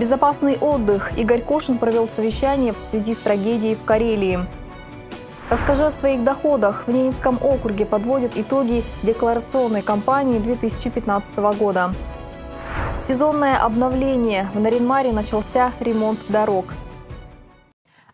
Безопасный отдых. Игорь Кошин провел совещание в связи с трагедией в Карелии. Расскажи о своих доходах. В Ненецком округе подводят итоги декларационной кампании 2015 года. Сезонное обновление. В Нарьян-Маре начался ремонт дорог.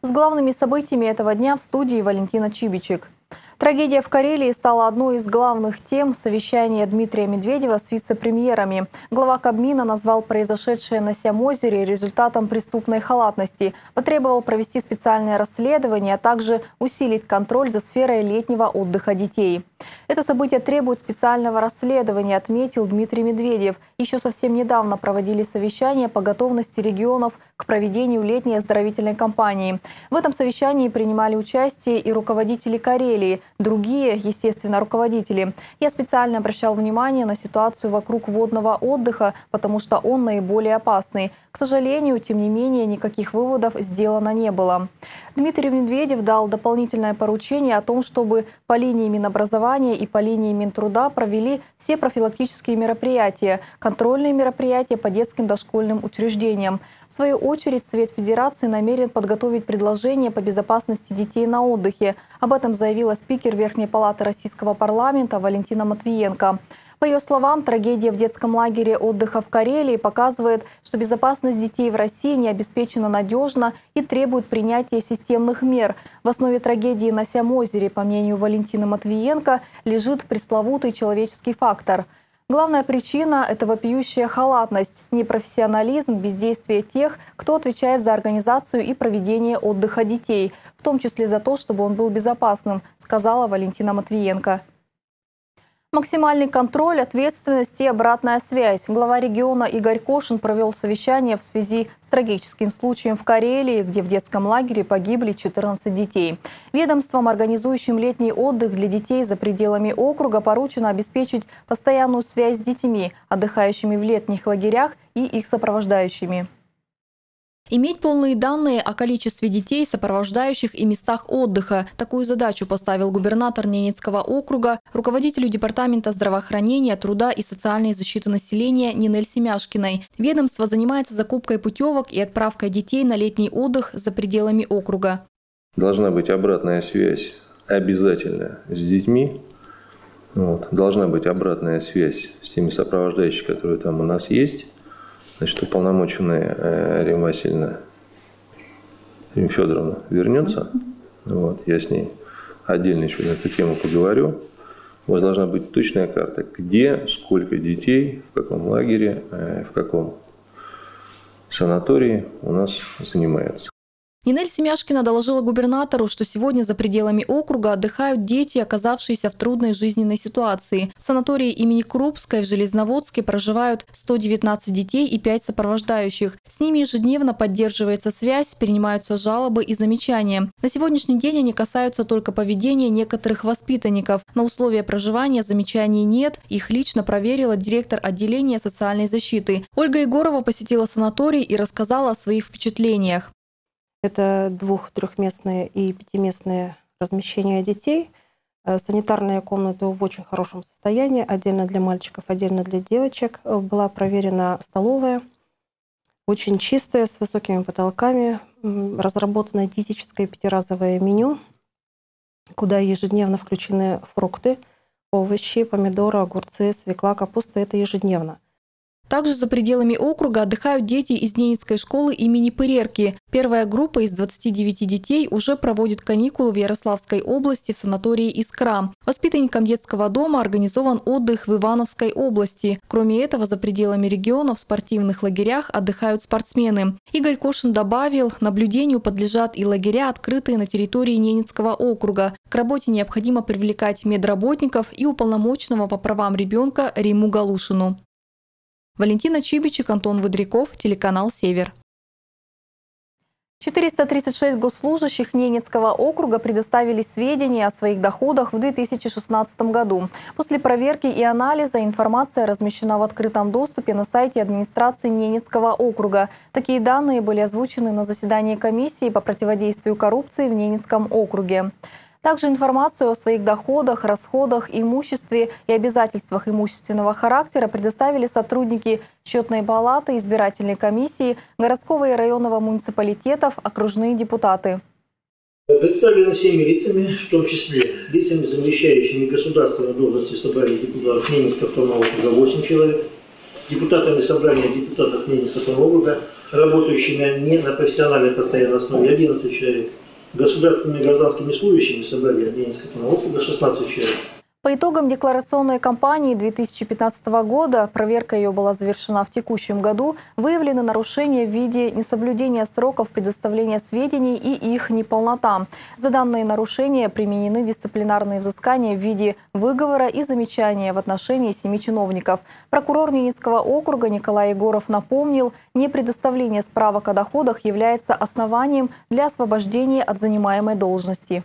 С главными событиями этого дня в студии Валентина Чибичик. Трагедия в Карелии стала одной из главных тем совещания Дмитрия Медведева с вице-премьерами. Глава Кабмина назвал произошедшее на Сямозере результатом преступной халатности, потребовал провести специальное расследование, а также усилить контроль за сферой летнего отдыха детей. Это событие требует специального расследования, отметил Дмитрий Медведев. Еще совсем недавно проводили совещание по готовности регионов к проведению летней оздоровительной кампании. В этом совещании принимали участие и руководители Карелии, другие, естественно, руководители. Я специально обращал внимание на ситуацию вокруг водного отдыха, потому что он наиболее опасный. К сожалению, тем не менее, никаких выводов сделано не было. Дмитрий Медведев дал дополнительное поручение о том, чтобы по линии Минобразования и по линии Минтруда провели все профилактические мероприятия, контрольные мероприятия по детским дошкольным учреждениям. В свою очередь, Совет Федерации намерен подготовить предложение по безопасности детей на отдыхе. Об этом заявила спикер Верхней палаты Российского парламента Валентина Матвиенко. По ее словам, трагедия в детском лагере отдыха в Карелии показывает, что безопасность детей в России не обеспечена надежно и требует принятия системных мер. В основе трагедии на Сямозере, по мнению Валентины Матвиенко, лежит пресловутый человеческий фактор. Главная причина – это вопиющая халатность, непрофессионализм, бездействие тех, кто отвечает за организацию и проведение отдыха детей, в том числе за то, чтобы он был безопасным, сказала Валентина Матвиенко. Максимальный контроль, ответственность и обратная связь. Глава региона Игорь Кошин провел совещание в связи с трагическим случаем в Карелии, где в детском лагере погибли 14 детей. Ведомствам, организующим летний отдых для детей за пределами округа, поручено обеспечить постоянную связь с детьми, отдыхающими в летних лагерях, и их сопровождающими. Иметь полные данные о количестве детей, сопровождающих, и местах отдыха. Такую задачу поставил губернатор Ненецкого округа руководителю Департамента здравоохранения, труда и социальной защиты населения Нинель Семяшкиной. Ведомство занимается закупкой путевок и отправкой детей на летний отдых за пределами округа. Должна быть обратная связь обязательно с детьми. Должна быть обратная связь с теми сопровождающими, которые там у нас есть. Значит, уполномоченная Римма Васильевна, Рима Федоровна вернется. Я с ней отдельно еще на эту тему поговорю. У вас должна быть точная карта, где, сколько детей, в каком лагере, в каком санатории у нас занимается. Нинель Семяшкина доложила губернатору, что сегодня за пределами округа отдыхают дети, оказавшиеся в трудной жизненной ситуации. В санатории имени Крупской в Железноводске проживают 119 детей и 5 сопровождающих. С ними ежедневно поддерживается связь, принимаются жалобы и замечания. На сегодняшний день они касаются только поведения некоторых воспитанников. На условия проживания замечаний нет, их лично проверила директор отделения социальной защиты. Ольга Егорова посетила санаторий и рассказала о своих впечатлениях. Это двух-трехместные и пятиместные размещения детей. Санитарные комнаты в очень хорошем состоянии. Отдельно для мальчиков, отдельно для девочек. Была проверена столовая. Очень чистая, с высокими потолками. Разработано диетическое пятиразовое меню, куда ежедневно включены фрукты, овощи, помидоры, огурцы, свекла, капуста. Это ежедневно. Также за пределами округа отдыхают дети из Ненецкой школы имени Пырерки. Первая группа из 29 детей уже проводит каникулы в Ярославской области в санатории «Искра». Воспитанникам детского дома организован отдых в Ивановской области. Кроме этого, за пределами региона в спортивных лагерях отдыхают спортсмены. Игорь Кошин добавил, наблюдению подлежат и лагеря, открытые на территории Ненецкого округа. К работе необходимо привлекать медработников и уполномоченного по правам ребенка Риму Галушину. Валентина Чибичик, Антон Водряков, телеканал «Север». 436 госслужащих Ненецкого округа предоставили сведения о своих доходах в 2016 году. После проверки и анализа информация размещена в открытом доступе на сайте администрации Ненецкого округа. Такие данные были озвучены на заседании комиссии по противодействию коррупции в Ненецком округе. Также информацию о своих доходах, расходах, имуществе и обязательствах имущественного характера предоставили сотрудники счетной палаты, избирательной комиссии, городского и районного муниципалитетов, окружные депутаты. Представлено всеми лицами, в том числе лицами, замещающими государственные должности собрания депутатов Ненецкого автономного округа 8 человек, депутатами собрания депутатов Ненецкого автономного округа, работающими не на профессиональной постоянной основе 11 человек, государственными и гражданскими служащими собрания Ненецкого автономного округа 16 человек. По итогам декларационной кампании 2015 года, проверка ее была завершена в текущем году, выявлены нарушения в виде несоблюдения сроков предоставления сведений и их неполнота. За данные нарушения применены дисциплинарные взыскания в виде выговора и замечания в отношении 7 чиновников. Прокурор Ненецкого округа Николай Егоров напомнил, непредоставление справок о доходах является основанием для освобождения от занимаемой должности.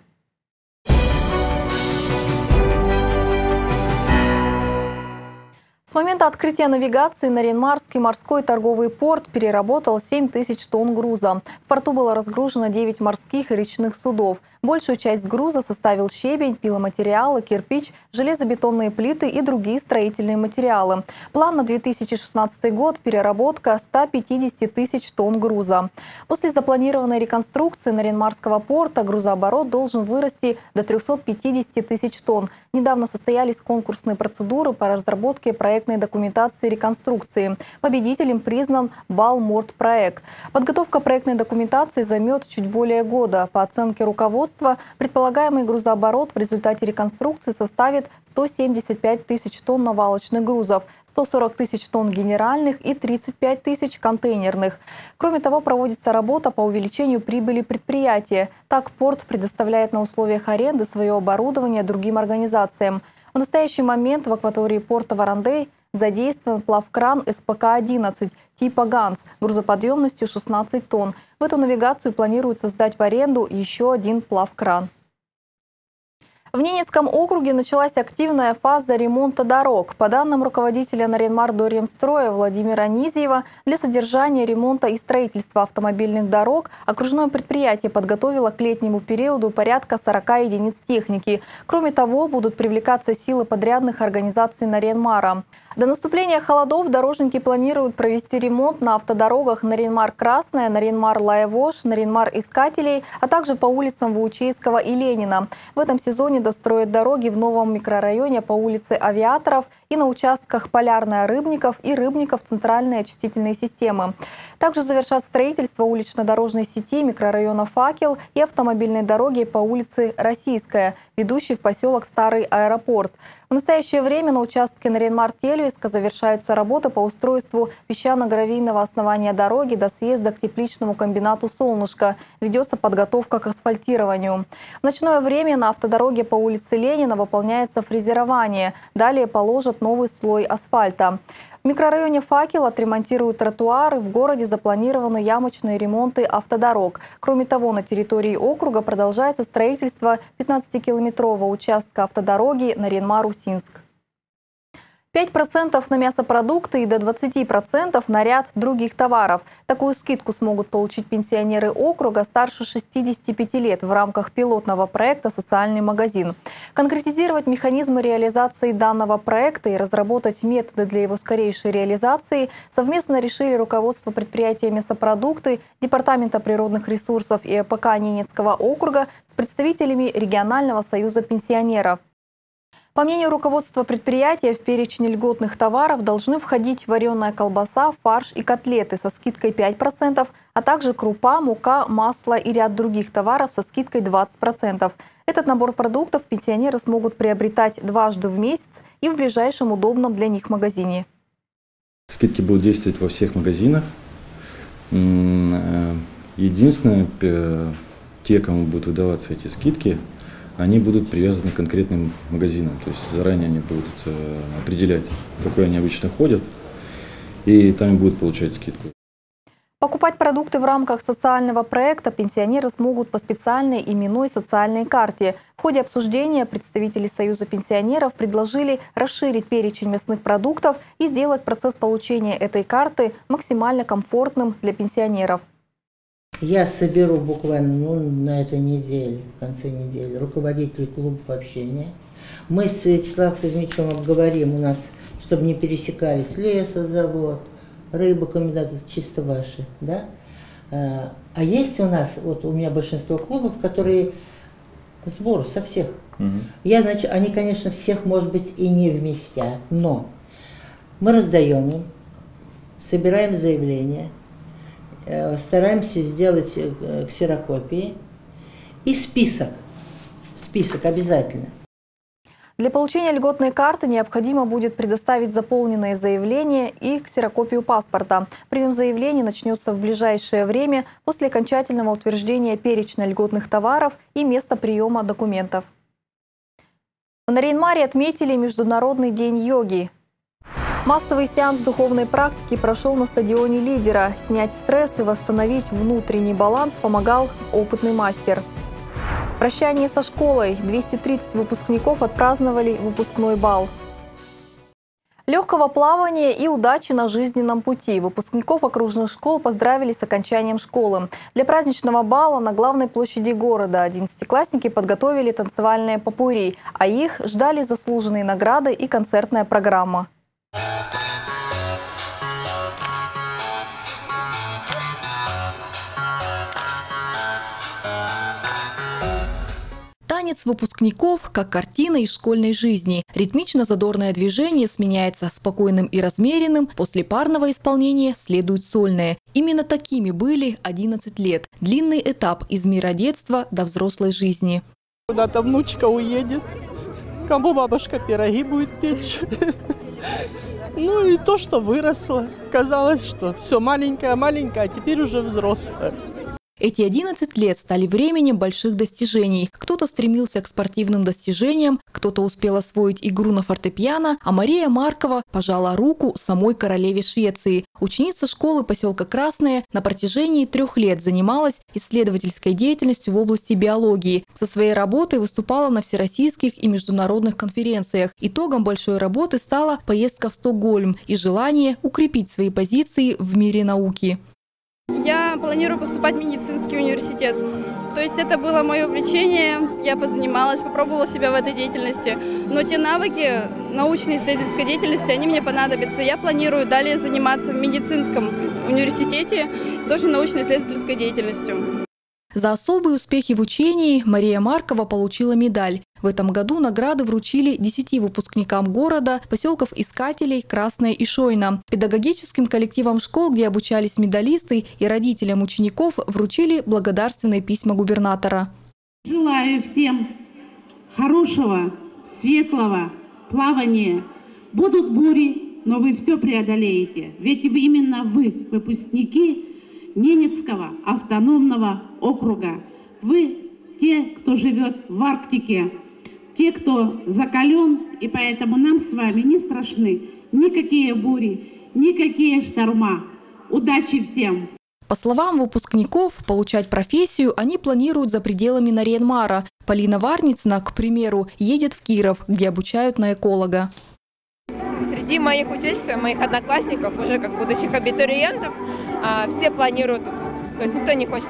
С момента открытия навигации Нарьян-Марский морской торговый порт переработал 7 тысяч тонн груза. В порту было разгружено 9 морских и речных судов. Большую часть груза составил щебень, пиломатериалы, кирпич, железобетонные плиты и другие строительные материалы. План на 2016 год – переработка 150 тысяч тонн груза. После запланированной реконструкции Нарьян-Марского порта грузооборот должен вырасти до 350 тысяч тонн. Недавно состоялись конкурсные процедуры по разработке проекта документации реконструкции. Победителем признан Балтморт проект. Подготовка проектной документации займет чуть более года. По оценке руководства, предполагаемый грузооборот в результате реконструкции составит 175 тысяч тонн навалочных грузов, 140 тысяч тонн генеральных и 35 тысяч контейнерных. Кроме того, проводится работа по увеличению прибыли предприятия. Так, порт предоставляет на условиях аренды свое оборудование другим организациям. В настоящий момент в акватории порта Варандей задействован плавкран СПК-11 типа «Ганс» грузоподъемностью 16 тонн. В эту навигацию планируется сдать в аренду еще один плавкран. В Ненецком округе началась активная фаза ремонта дорог. По данным руководителя Нарьян-Мар Доремстроя Владимира Низиева, для содержания, ремонта и строительства автомобильных дорог окружное предприятие подготовило к летнему периоду порядка 40 единиц техники. Кроме того, будут привлекаться силы подрядных организаций Нарьян-Мара. До наступления холодов дорожники планируют провести ремонт на автодорогах Нарьян-Мар Красное, Нарьян-Мар Лаевош, Нарьян-Мар Искателей, а также по улицам Ваучейского и Ленина. В этом сезоне достроят дороги в новом микрорайоне по улице Авиаторов и на участках Полярная, Рыбников и Рыбников центральной очистительной системы. Также завершат строительство улично-дорожной сети микрорайона Факел и автомобильной дороги по улице Российская, ведущей в поселок Старый Аэропорт. В настоящее время на участке Нарьян-Мар-Тельвиска завершаются работы по устройству песчано-гравийного основания дороги до съезда к тепличному комбинату «Солнышко». Ведется подготовка к асфальтированию. В ночное время на автодороге по улице Ленина выполняется фрезерование. Далее положат новый слой асфальта. В микрорайоне Факел отремонтируют тротуары, в городе запланированы ямочные ремонты автодорог. Кроме того, на территории округа продолжается строительство 15-километрового участка автодороги Нарьян-Мар-Усинск. 5% на мясопродукты и до 20% на ряд других товаров. Такую скидку смогут получить пенсионеры округа старше 65 лет в рамках пилотного проекта «Социальный магазин». Конкретизировать механизмы реализации данного проекта и разработать методы для его скорейшей реализации совместно решили руководство предприятия «Мясопродукты», Департамента природных ресурсов и АПК Ненецкого округа с представителями Регионального союза пенсионеров. По мнению руководства предприятия, в перечень льготных товаров должны входить вареная колбаса, фарш и котлеты со скидкой 5%, а также крупа, мука, масло и ряд других товаров со скидкой 20%. Этот набор продуктов пенсионеры смогут приобретать дважды в месяц и в ближайшем удобном для них магазине. Скидки будут действовать во всех магазинах. Единственное, те, кому будут выдаваться эти скидки, они будут привязаны к конкретным магазинам, то есть заранее они будут определять, в какой они обычно ходят, и там будут получать скидку. Покупать продукты в рамках социального проекта пенсионеры смогут по специальной именной социальной карте. В ходе обсуждения представители Союза пенсионеров предложили расширить перечень мясных продуктов и сделать процесс получения этой карты максимально комфортным для пенсионеров. Я соберу буквально на этой неделе, в конце недели, руководителей клубов общения. Мы с Вячеславом Кузьмичем обговорим у нас, чтобы не пересекались лесозавод, рыба, комендант, чисто ваши, да? А есть у нас, вот у меня большинство клубов, которые сбору со всех. Угу. Я, значит, они, конечно, всех, может быть, и не вместят, но мы раздаем им, собираем заявления, стараемся сделать ксерокопии и список обязательно. Для получения льготной карты необходимо будет предоставить заполненное заявление и ксерокопию паспорта. Прием заявлений начнется в ближайшее время после окончательного утверждения перечня льготных товаров и места приема документов. В Нарьян-Маре отметили Международный день йоги. Массовый сеанс духовной практики прошел на стадионе «Лидера». Снять стресс и восстановить внутренний баланс помогал опытный мастер. Прощание со школой. 230 выпускников отпраздновали выпускной бал. Легкого плавания и удачи на жизненном пути. Выпускников окружных школ поздравили с окончанием школы. Для праздничного бала на главной площади города 11-классники подготовили танцевальные попурри, а их ждали заслуженные награды и концертная программа. Танец выпускников как картина из школьной жизни. Ритмично-задорное движение сменяется спокойным и размеренным. После парного исполнения следуют сольные. Именно такими были 11 лет. Длинный этап из мира детства до взрослой жизни. Куда-то внучка уедет, кому бабушка пироги будет печь. Ну и то, что выросло. Казалось, что все маленькое-маленькое, а теперь уже взрослое. Эти 11 лет стали временем больших достижений. Кто-то стремился к спортивным достижениям, кто-то успел освоить игру на фортепиано, а Мария Маркова пожала руку самой королеве Швеции. Ученица школы поселка Красное на протяжении 3 лет занималась исследовательской деятельностью в области биологии. Со своей работой выступала на всероссийских и международных конференциях. Итогом большой работы стала поездка в Стокгольм и желание укрепить свои позиции в мире науки. Я планирую поступать в медицинский университет. То есть это было мое увлечение, я позанималась, попробовала себя в этой деятельности. Но те навыки научно-исследовательской деятельности, они мне понадобятся. Я планирую далее заниматься в медицинском университете, тоже научно-исследовательской деятельностью. За особые успехи в учении Мария Маркова получила медаль. В этом году награды вручили 10 выпускникам города, поселков Искателей, Красное и Шойна. Педагогическим коллективам школ, где обучались медалисты, и родителям учеников вручили благодарственные письма губернатора. Желаю всем хорошего, светлого плавания. Будут бури, но вы все преодолеете. Ведь именно вы, выпускники Ненецкого автономного округа. Вы те, кто живет в Арктике, те, кто закален, и поэтому нам с вами не страшны никакие бури, никакие шторма. Удачи всем! По словам выпускников, получать профессию они планируют за пределами Нарьян-Мара. Полина Варницына, к примеру, едет в Киров, где обучают на эколога. Среди моих учащихся, моих одноклассников, уже как будущих абитуриентов, все планируют. То есть никто не хочет,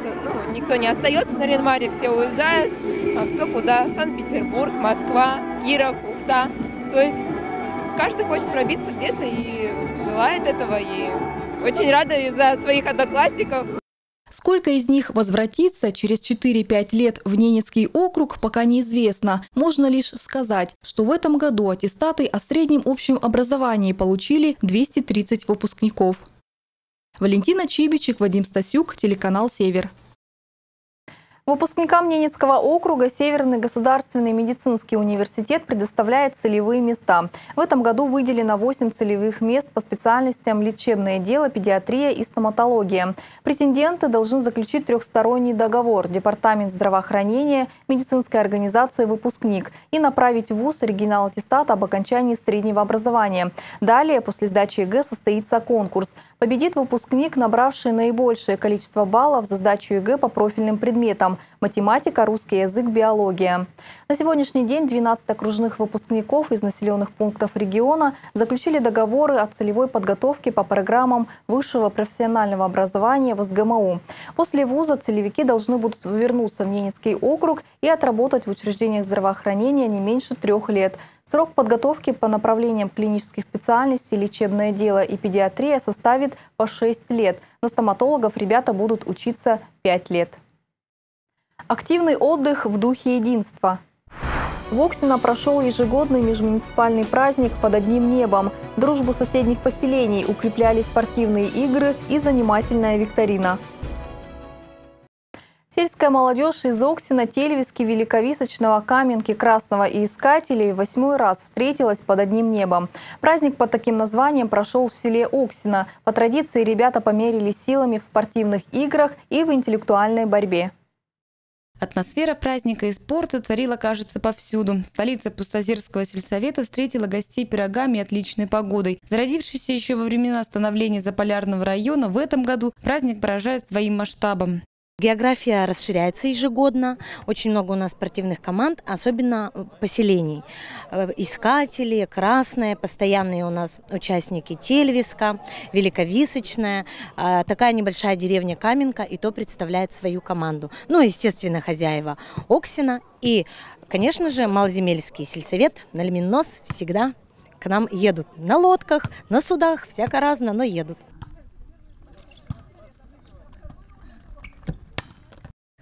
никто не остается в Нарьян-Маре, все уезжают, кто куда, Санкт-Петербург, Москва, Киров, Ухта. То есть каждый хочет пробиться где-то и желает этого, и очень рада из-за своих одноклассников. Сколько из них возвратится через 4-5 лет в Ненецкий округ, пока неизвестно. Можно лишь сказать, что в этом году аттестаты о среднем общем образовании получили 230 выпускников. Валентина Чибичик, Вадим Стасюк, телеканал «Север». Выпускникам Ненецкого округа Северный государственный медицинский университет предоставляет целевые места. В этом году выделено 8 целевых мест по специальностям лечебное дело, педиатрия и стоматология. Претенденты должны заключить трехсторонний договор: Департамент здравоохранения, медицинская организация «Выпускник», и направить в ВУЗ оригинал аттестата об окончании среднего образования. Далее, после сдачи ЕГЭ, состоится конкурс. Победит выпускник, набравший наибольшее количество баллов за сдачу ЕГЭ по профильным предметам. математика, русский язык, биология. На сегодняшний день 12 окружных выпускников из населенных пунктов региона заключили договоры о целевой подготовке по программам высшего профессионального образования в СГМУ. После вуза целевики должны будут вернуться в Ненецкий округ и отработать в учреждениях здравоохранения не меньше 3 лет. Срок подготовки по направлениям клинических специальностей, лечебное дело и педиатрия составит по 6 лет. На стоматологов ребята будут учиться 5 лет. Активный отдых в духе единства. В Оксино прошел ежегодный межмуниципальный праздник «Под одним небом». Дружбу соседних поселений укрепляли спортивные игры и занимательная викторина. Сельская молодежь из Оксино, Телевиски, Великовисочного, Каменки, Красного и Искателей 8-й раз встретилась под одним небом. Праздник под таким названием прошел в селе Оксино. По традиции ребята померились силами в спортивных играх и в интеллектуальной борьбе. Атмосфера праздника и спорта царила, кажется, повсюду. Столица Пустозерского сельсовета встретила гостей пирогами и отличной погодой. Зародившийся еще во времена становления Заполярного района, в этом году праздник поражает своим масштабом. География расширяется ежегодно. Очень много у нас спортивных команд, особенно поселений. Искатели, Красное, постоянные у нас участники Тельвиска, Великовисочное. Такая небольшая деревня Каменка, и то представляет свою команду. Ну, естественно, хозяева Оксино. И, конечно же, Малоземельский сельсовет, Нальминос всегда к нам едут. На лодках, на судах, всяко разно, но едут.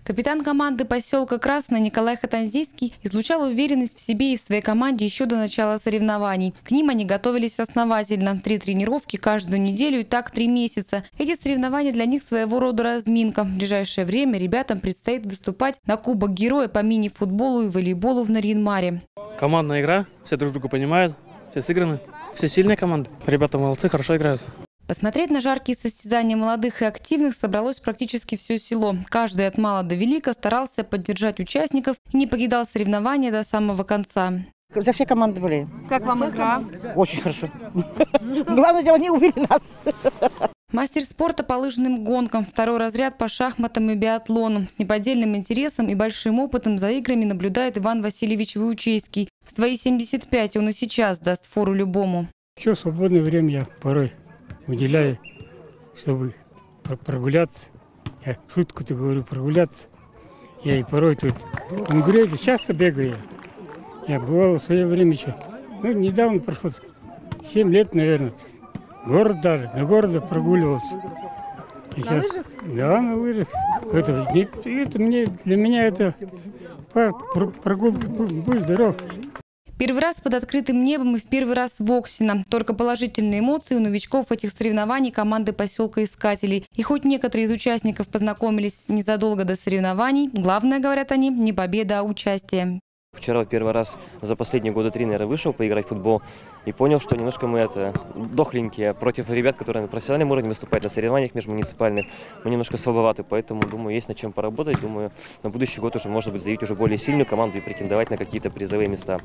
Капитан команды поселка Красное Николай Хатанзийский излучал уверенность в себе и в своей команде еще до начала соревнований. К ним они готовились основательно. 3 тренировки каждую неделю и так 3 месяца. Эти соревнования для них своего рода разминка. В ближайшее время ребятам предстоит выступать на Кубок Героя по мини-футболу и волейболу в Нарьян-Маре. Командная игра, все друг друга понимают, все сыграны, все сильные команды. Ребята молодцы, хорошо играют. Посмотреть на жаркие состязания молодых и активных собралось практически все село. Каждый от мала до велика старался поддержать участников и не покидал соревнования до самого конца. За все команды были. Как вам игра? Очень хорошо. Главное дело, не убили нас. Мастер спорта по лыжным гонкам, 2-й разряд по шахматам и биатлону. С неподдельным интересом и большим опытом за играми наблюдает Иван Васильевич Виучейский. В свои 75 он и сейчас даст фору любому. Все свободное время я порой уделяю, чтобы прогуляться. Я шутку-то говорю, прогуляться. Я и порой тут в Греции часто бегаю. Я бывал в свое время еще. Ну, недавно прошло 7 лет, наверное. Город даже, на городе прогуливался. И сейчас, да, на лыжах. Для меня это прогулка, будь здоров. Первый раз под открытым небом и в 1-й раз в Оксино. Только положительные эмоции у новичков этих соревнований команды поселка Искателей. И хоть некоторые из участников познакомились незадолго до соревнований, главное, говорят они, не победа, а участие. Вчера 1-й раз за последние года 3, наверное, вышел поиграть в футбол и понял, что немножко мы дохленькие против ребят, которые на профессиональном уровне выступают на соревнованиях межмуниципальных. Мы немножко слабоваты, поэтому, думаю, есть над чем поработать. Думаю, на будущий год уже, может быть, заявить уже более сильную команду и претендовать на какие-то призовые места.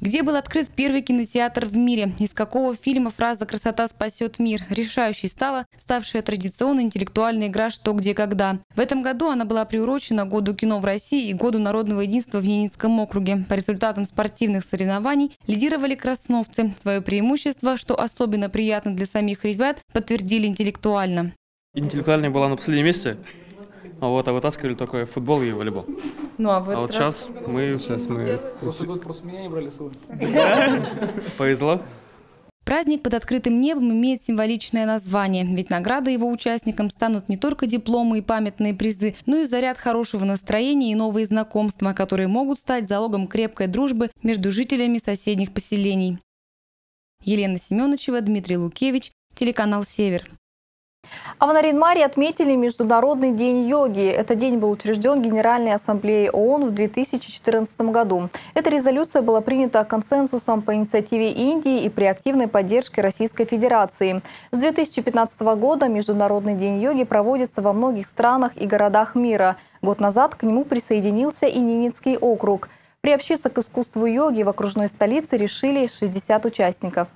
Где был открыт первый кинотеатр в мире? Из какого фильма фраза «Красота спасет мир» решающей стала ставшая традиционной интеллектуальная игра «Что, где, когда». В этом году она была приурочена Году кино в России и Году народного единства в Ненецком округе. По результатам спортивных соревнований лидировали красновцы. Свое преимущество, что особенно приятно для самих ребят, подтвердили интеллектуально. Интеллектуальная была на последнем месте. А вытаскивали только футбол и волейбол. Ну, а вот сейчас мы... Прошлый год просто меня не брали с собой. Повезло. Праздник под открытым небом имеет символичное название. Ведь награды его участникам станут не только дипломы и памятные призы, но и заряд хорошего настроения и новые знакомства, которые могут стать залогом крепкой дружбы между жителями соседних поселений. Елена Семеновичева, Дмитрий Лукевич, телеканал «Север». А в Нарьян-Маре отметили Международный день йоги. Этот день был учрежден Генеральной Ассамблеей ООН в 2014 году. Эта резолюция была принята консенсусом по инициативе Индии и при активной поддержке Российской Федерации. С 2015 года Международный день йоги проводится во многих странах и городах мира. Год назад к нему присоединился и Ненецкий округ. Приобщиться к искусству йоги в окружной столице решили 60 участников.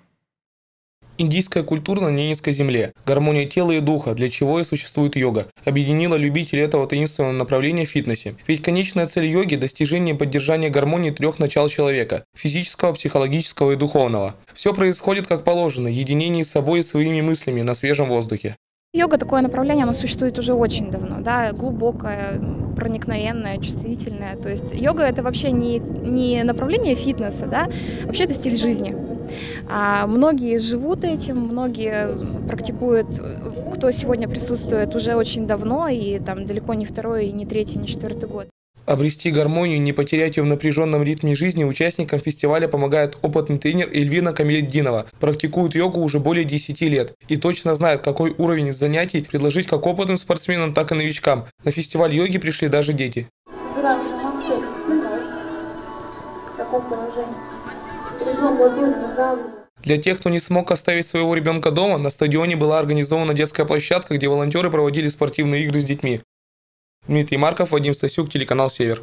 Индийская культура на ненецкой земле, гармония тела и духа, для чего и существует йога, объединила любителей этого таинственного направления в фитнесе. Ведь конечная цель йоги – достижение и поддержание гармонии трех начал человека – физического, психологического и духовного. Все происходит как положено, единение с собой и своими мыслями на свежем воздухе. Йога – такое направление, оно существует уже очень давно, да, глубокое, проникновенное, чувствительное. То есть йога – это вообще не направление фитнеса, да, вообще это стиль жизни. А многие живут этим, многие практикуют, кто сегодня присутствует уже очень давно, и там далеко не второй, не третий, не четвертый год. Обрести гармонию, не потерять ее в напряженном ритме жизни участникам фестиваля помогает опытный тренер Эльвина Камильдинова. Практикует йогу уже более 10 лет и точно знает, какой уровень занятий предложить как опытным спортсменам, так и новичкам. На фестиваль йоги пришли даже дети. Для тех, кто не смог оставить своего ребенка дома, на стадионе была организована детская площадка, где волонтеры проводили спортивные игры с детьми. Дмитрий Марков, Вадим Стасюк, телеканал «Север».